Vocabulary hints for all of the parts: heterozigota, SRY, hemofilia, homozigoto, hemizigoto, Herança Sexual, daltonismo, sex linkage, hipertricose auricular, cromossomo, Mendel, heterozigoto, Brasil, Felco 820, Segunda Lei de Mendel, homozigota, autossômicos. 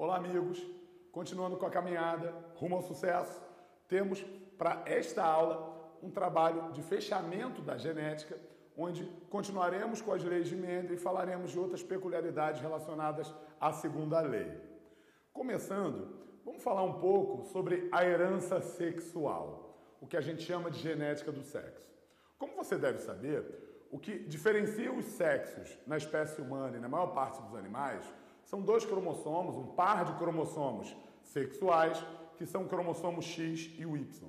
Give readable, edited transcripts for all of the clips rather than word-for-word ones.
Olá, amigos! Continuando com a caminhada rumo ao sucesso, temos para esta aula um trabalho de fechamento da genética, onde continuaremos com as leis de Mendel e falaremos de outras peculiaridades relacionadas à segunda lei. Começando, vamos falar um pouco sobre a herança sexual, o que a gente chama de genética do sexo. Como você deve saber, o que diferencia os sexos na espécie humana e na maior parte dos animais são dois cromossomos, um par de cromossomos sexuais, que são o cromossomo X e o Y.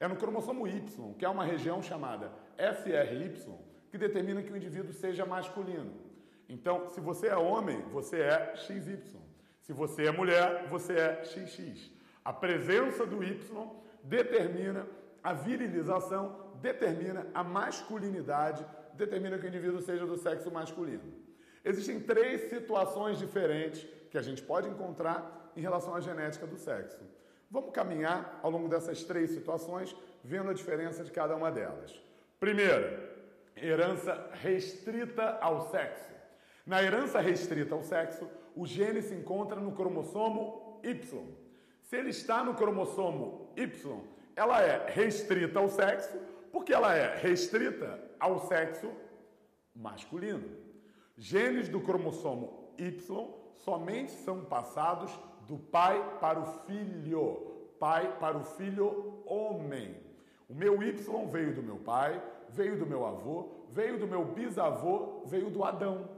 É no cromossomo Y, que é uma região chamada SRY, que determina que o indivíduo seja masculino. Então, se você é homem, você é XY. Se você é mulher, você é XX. A presença do Y determina a virilização, determina a masculinidade, determina que o indivíduo seja do sexo masculino. Existem três situações diferentes que a gente pode encontrar em relação à genética do sexo. Vamos caminhar ao longo dessas três situações, vendo a diferença de cada uma delas. Primeira, herança restrita ao sexo. Na herança restrita ao sexo, o gene se encontra no cromossomo Y. Se ele está no cromossomo Y, ela é restrita ao sexo, porque ela é restrita ao sexo masculino. Genes do cromossomo Y somente são passados do pai para o filho homem. O meu Y veio do meu pai, veio do meu avô, veio do meu bisavô, veio do Adão,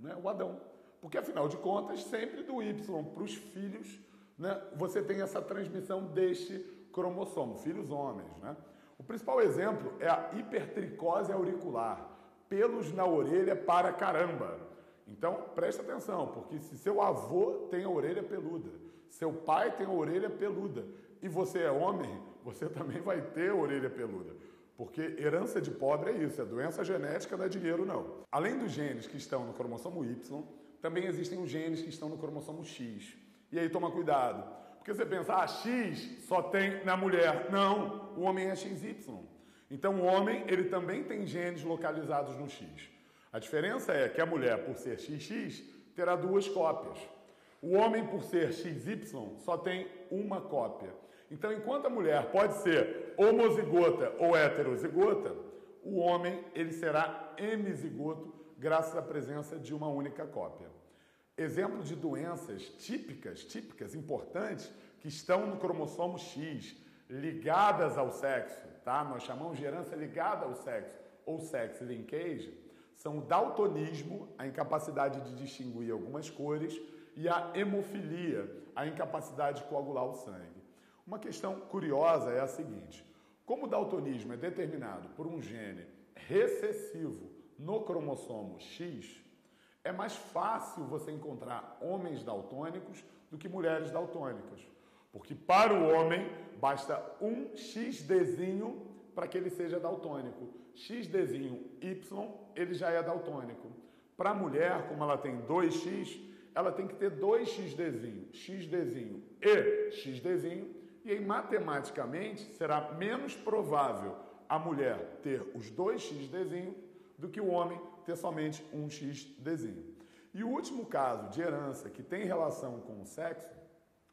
né? O Adão. Porque, afinal de contas, sempre do Y para os filhos, né, você tem essa transmissão deste cromossomo, filhos homens, né? O principal exemplo é a hipertricose auricular. Pelos na orelha para caramba. Então, presta atenção, porque se seu avô tem a orelha peluda, seu pai tem a orelha peluda, e você é homem, você também vai ter a orelha peluda. Porque herança de pobre é isso, é doença genética, não é dinheiro não. Além dos genes que estão no cromossomo Y, também existem os genes que estão no cromossomo X. E aí toma cuidado, porque você pensa, ah, X só tem na mulher. Não, o homem é XY. Então, o homem, ele também tem genes localizados no X. A diferença é que a mulher, por ser XX, terá duas cópias. O homem, por ser XY, só tem uma cópia. Então, enquanto a mulher pode ser homozigota ou heterozigota, o homem, ele será hemizigoto, graças à presença de uma única cópia. Exemplo de doenças típicas, importantes, que estão no cromossomo X, ligadas ao sexo, tá? Nós chamamos de herança ligada ao sexo, ou sex linkage, são o daltonismo, a incapacidade de distinguir algumas cores, e a hemofilia, a incapacidade de coagular o sangue. Uma questão curiosa é a seguinte, como o daltonismo é determinado por um gene recessivo no cromossomo X, é mais fácil você encontrar homens daltônicos do que mulheres daltônicas. Porque para o homem, basta um XDzinho para que ele seja daltônico. XDzinho Y, ele já é daltônico. Para a mulher, como ela tem 2X, ela tem que ter 2 XDzinho, XDzinho e XDzinho. E aí, matematicamente, será menos provável a mulher ter os 2 XDzinho do que o homem ter somente um XDzinho. E o último caso de herança que tem relação com o sexo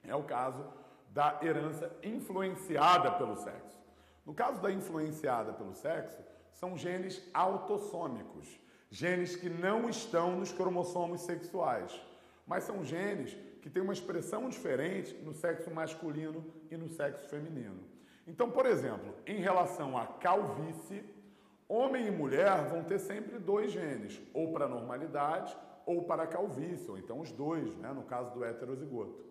é o caso da herança influenciada pelo sexo. No caso da influenciada pelo sexo, são genes autossômicos, genes que não estão nos cromossomos sexuais, mas são genes que têm uma expressão diferente no sexo masculino e no sexo feminino. Então, por exemplo, em relação à calvície, homem e mulher vão ter sempre dois genes, ou para a normalidade ou para a calvície, ou então os dois, né, no caso do heterozigoto.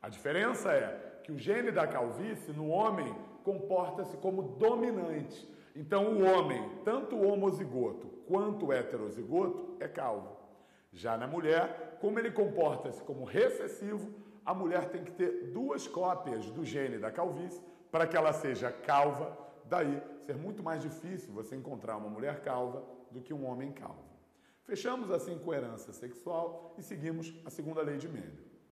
A diferença é que o gene da calvície, no homem, comporta-se como dominante. Então, o homem, tanto homozigoto quanto heterozigoto, é calvo. Já na mulher, como ele comporta-se como recessivo, a mulher tem que ter duas cópias do gene da calvície para que ela seja calva. Daí, ser muito mais difícil você encontrar uma mulher calva do que um homem calvo. Fechamos assim com herança sexual e seguimos a segunda lei de Mendel.